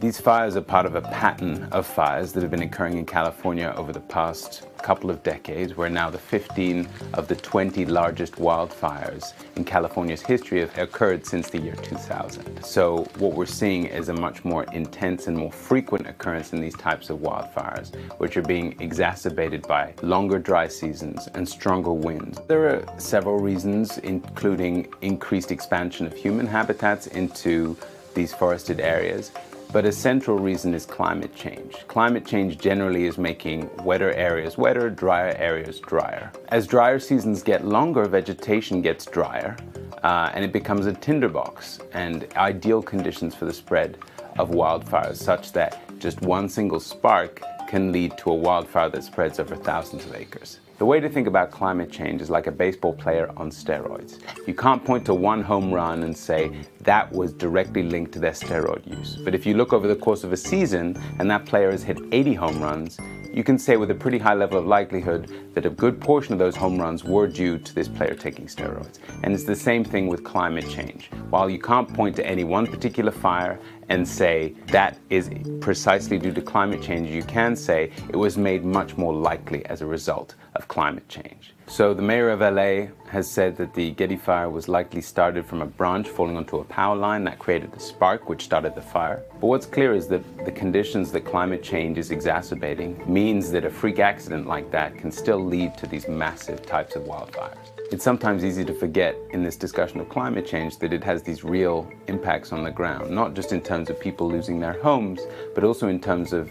These fires are part of a pattern of fires that have been occurring in California over the past couple of decades. We're now the 15 of the 20 largest wildfires in California's history have occurred since the year 2000. So what we're seeing is a much more intense and more frequent occurrence in these types of wildfires, which are being exacerbated by longer dry seasons and stronger winds. There are several reasons, including increased expansion of human habitats into these forested areas. But a central reason is climate change. Climate change generally is making wetter areas wetter, drier areas drier. As drier seasons get longer, vegetation gets drier, and it becomes a tinderbox and ideal conditions for the spread of wildfires, such that just one single spark can lead to a wildfire that spreads over thousands of acres. The way to think about climate change is like a baseball player on steroids. You can't point to one home run and say that was directly linked to their steroid use. But if you look over the course of a season and that player has hit 80 home runs, you can say with a pretty high level of likelihood that a good portion of those home runs were due to this player taking steroids. And it's the same thing with climate change. While you can't point to any one particular fire and say that is precisely due to climate change, you can say it was made much more likely as a result of climate change. So the mayor of LA has said that the Getty Fire was likely started from a branch falling onto a power line that created the spark which started the fire. But what's clear is that the conditions that climate change is exacerbating means that a freak accident like that can still lead to these massive types of wildfires. It's sometimes easy to forget in this discussion of climate change that it has these real impacts on the ground, not just in terms of people losing their homes, but also in terms of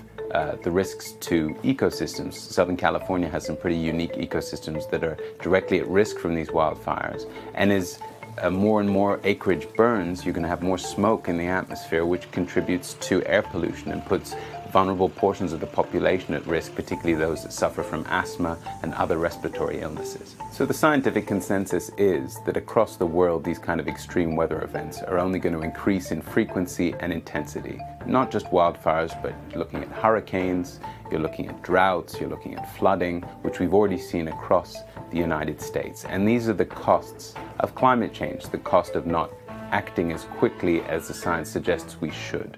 the risks to ecosystems. Southern California has some pretty unique ecosystems that are directly at risk from these wildfires. And as more and more acreage burns, you're going to have more smoke in the atmosphere, which contributes to air pollution and puts vulnerable portions of the population at risk, particularly those that suffer from asthma and other respiratory illnesses. So the scientific consensus is that across the world, these kind of extreme weather events are only going to increase in frequency and intensity. Not just wildfires, but looking at hurricanes, you're looking at droughts, you're looking at flooding, which we've already seen across the United States. And these are the costs of climate change, the cost of not acting as quickly as the science suggests we should.